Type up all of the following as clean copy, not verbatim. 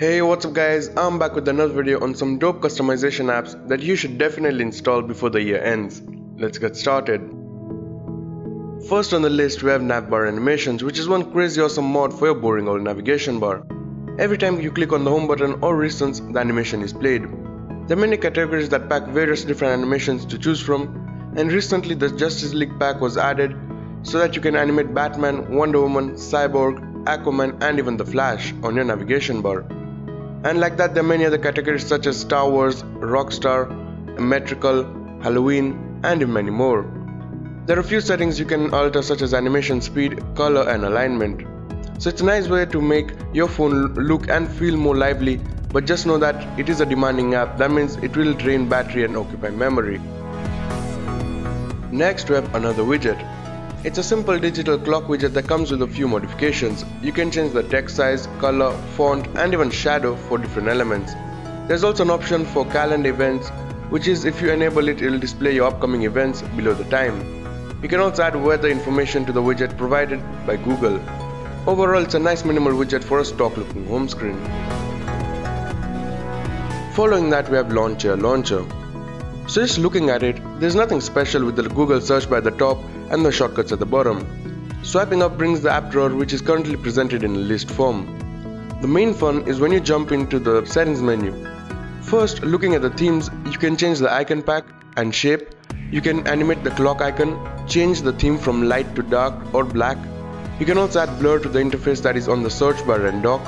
Hey, what's up guys, I'm back with another video on some dope customization apps that you should definitely install before the year ends. Let's get started. First on the list we have Navbar Animations, which is one crazy awesome mod for your boring old navigation bar. Every time you click on the home button or recents, the animation is played. There are many categories that pack various different animations to choose from, and recently the Justice League pack was added so that you can animate Batman, Wonder Woman, Cyborg, Aquaman and even the Flash on your navigation bar. And like that, there are many other categories such as Star Wars, Rockstar, Metrical, Halloween, and many more. There are a few settings you can alter such as animation speed, color and alignment. So it's a nice way to make your phone look and feel more lively, but just know that it is a demanding app, that means it will drain battery and occupy memory. Next we have another widget. It's a simple digital clock widget that comes with a few modifications. You can change the text size, color, font and even shadow for different elements. There's also an option for calendar events, which is if you enable it, it'll display your upcoming events below the time. You can also add weather information to the widget provided by Google. Overall, it's a nice minimal widget for a stock looking home screen. Following that, we have Lawnchair Launcher. So just looking at it, there's nothing special with the Google search bar at the top and the shortcuts at the bottom. Swiping up brings the app drawer, which is currently presented in a list form. The main fun is when you jump into the settings menu. First, looking at the themes, you can change the icon pack and shape. You can animate the clock icon, change the theme from light to dark or black. You can also add blur to the interface that is on the search bar and dock.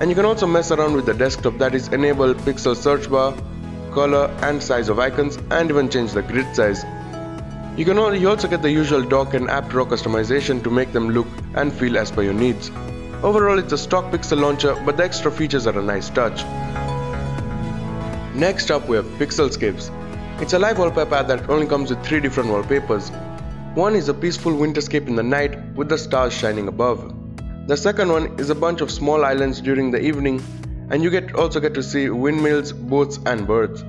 And you can also mess around with the desktop, that is enable pixel search bar, color and size of icons, and even change the grid size. You also get the usual dock and app drawer customization to make them look and feel as per your needs. Overall, it's a stock Pixel Launcher, but the extra features are a nice touch. Next up we have Pixelscapes. It's a live wallpaper app that only comes with 3 different wallpapers. One is a peaceful winterscape in the night with the stars shining above. The second one is a bunch of small islands during the evening, and you also get to see windmills, boats and birds.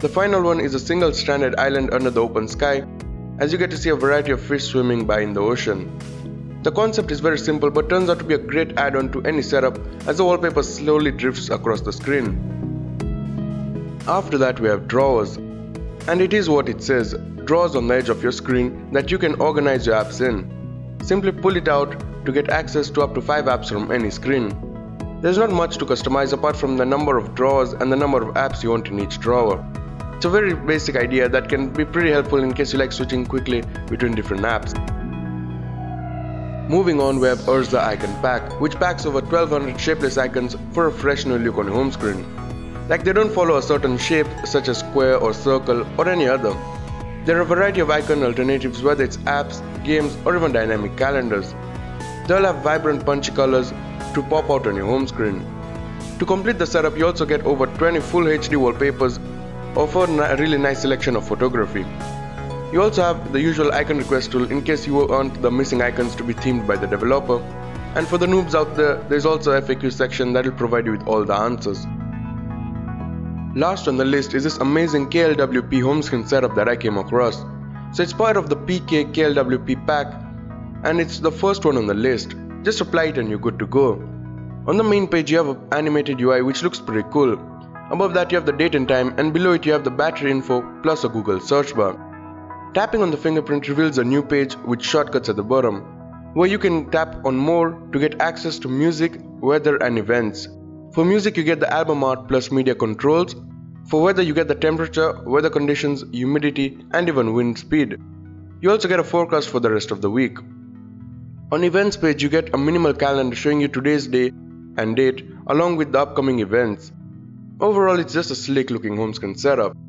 The final one is a single stranded island under the open sky, as you get to see a variety of fish swimming by in the ocean. The concept is very simple but turns out to be a great add-on to any setup, as the wallpaper slowly drifts across the screen. After that we have Drawers. And it is what it says, drawers on the edge of your screen that you can organize your apps in. Simply pull it out to get access to up to 5 apps from any screen. There's not much to customize apart from the number of drawers and the number of apps you want in each drawer. It's a very basic idea that can be pretty helpful in case you like switching quickly between different apps. Moving on, we have Urza Icon Pack, which packs over 1200 shapeless icons for a fresh new look on your home screen. Like, they don't follow a certain shape such as square or circle or any other. There are a variety of icon alternatives, whether it's apps, games or even dynamic calendars. They'll have vibrant punchy colors to pop out on your home screen. To complete the setup, you also get over 20 full HD wallpapers, offer a really nice selection of photography. You also have the usual icon request tool in case you want the missing icons to be themed by the developer, and for the noobs out there, there's also a FAQ section that will provide you with all the answers. Last on the list is this amazing KLWP home screen setup that I came across. So it's part of the PK KLWP pack, and it's the first one on the list. Just apply it and you're good to go. On the main page you have an animated UI which looks pretty cool. Above that you have the date and time, and below it you have the battery info plus a Google search bar. Tapping on the fingerprint reveals a new page with shortcuts at the bottom, where you can tap on more to get access to music, weather and events. For music you get the album art plus media controls. For weather you get the temperature, weather conditions, humidity and even wind speed. You also get a forecast for the rest of the week. On events page you get a minimal calendar showing you today's day and date along with the upcoming events. Overall, it's just a slick looking home screen setup.